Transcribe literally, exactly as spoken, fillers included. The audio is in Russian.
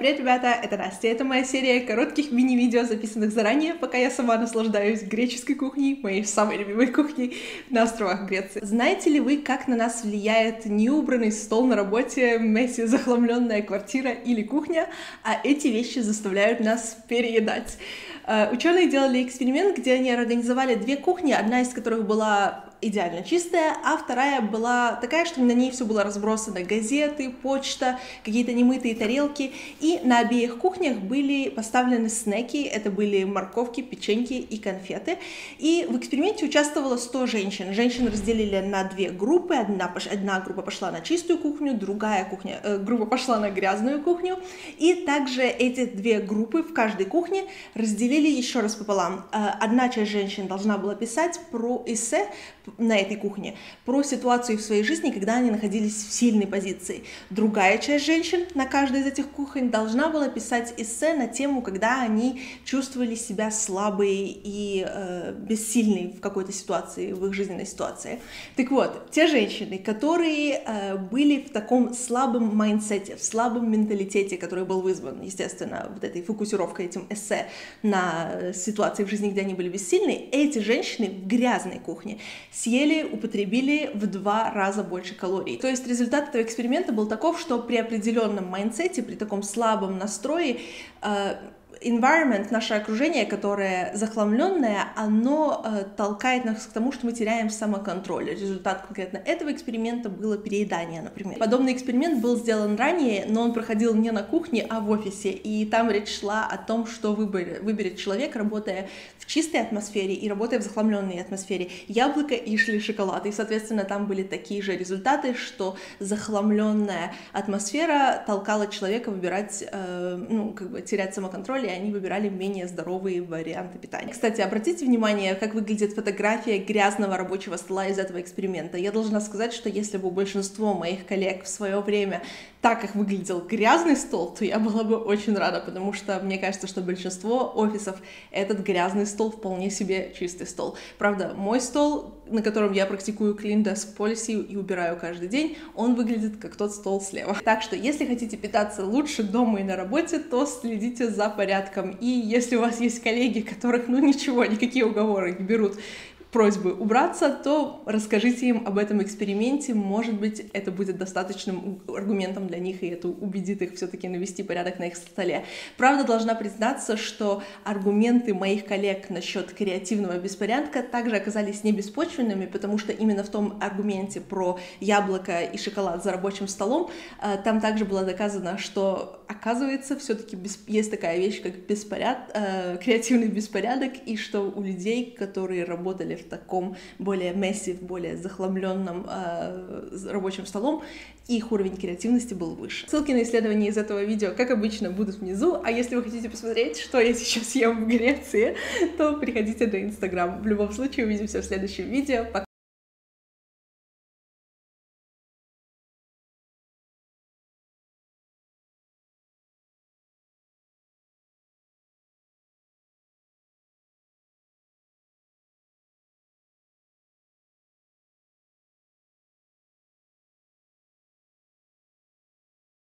Привет, ребята, это Настя, это моя серия коротких мини-видео, записанных заранее, пока я сама наслаждаюсь греческой кухней, моей самой любимой кухней на островах Греции. Знаете ли вы, как на нас влияет неубранный стол на работе, Месси, захламленная квартира или кухня, а эти вещи заставляют нас переедать? Ученые делали эксперимент, где они организовали две кухни, одна из которых была идеально чистая, а вторая была такая, что на ней все было разбросано: газеты, почта, какие-то немытые тарелки. И на обеих кухнях были поставлены снеки, это были морковки, печеньки и конфеты. И в эксперименте участвовало сто женщин. Женщин разделили на две группы, одна, одна группа пошла на чистую кухню, другая кухня, э, группа пошла на грязную кухню. И также эти две группы в каждой кухне разделили еще раз пополам. Одна часть женщин должна была писать про эссе, на этой кухне, про ситуацию в своей жизни, когда они находились в сильной позиции. Другая часть женщин на каждой из этих кухонь должна была писать эссе на тему, когда они чувствовали себя слабые и э, бессильные в какой-то ситуации, в их жизненной ситуации. Так вот, те женщины, которые э, были в таком слабом майндсете, в слабом менталитете, который был вызван, естественно, вот этой фокусировкой, этим эссе на ситуации в жизни, где они были бессильны, эти женщины в грязной кухне съели, употребили в два раза больше калорий. То есть результат этого эксперимента был таков, что при определенном майндсете, при таком слабом настрое, э environment, наше окружение, которое захламленное, оно э, толкает нас к тому, что мы теряем самоконтроль. Результат конкретно этого эксперимента было переедание, например. Подобный эксперимент был сделан ранее, но он проходил не на кухне, а в офисе, и там речь шла о том, что выбер, выберет человек, работая в чистой атмосфере и работая в захламленной атмосфере: яблоко или шоколад. И, соответственно, там были такие же результаты, что захламленная атмосфера толкала человека выбирать, э, ну, как бы терять самоконтроль, и они выбирали менее здоровые варианты питания. Кстати, обратите внимание, как выглядит фотография грязного рабочего стола из этого эксперимента. Я должна сказать, что если бы большинство моих коллег в свое время так как выглядел грязный стол, то я была бы очень рада, потому что мне кажется, что большинство офисов этот грязный стол вполне себе чистый стол. Правда, мой стол, на котором я практикую Clean Desk Policy и убираю каждый день, он выглядит как тот стол слева. Так что, если хотите питаться лучше дома и на работе, то следите за порядком. И если у вас есть коллеги, которых, ну ничего, никакие уговоры не берут, просьбы убраться, то расскажите им об этом эксперименте. Может быть, это будет достаточным аргументом для них, и это убедит их все-таки навести порядок на их столе. Правда, должна признаться, что аргументы моих коллег насчет креативного беспорядка также оказались не беспочвенными, потому что именно в том аргументе про яблоко и шоколад за рабочим столом там также было доказано, что, оказывается, все-таки есть такая вещь, как беспоряд... креативный беспорядок, и что у людей, которые работали в таком более месси, в более захламленном э, рабочем столом, их уровень креативности был выше. Ссылки на исследования из этого видео, как обычно, будут внизу, а если вы хотите посмотреть, что я сейчас ем в Греции, то приходите на Инстаграм. В любом случае, увидимся в следующем видео. Пока!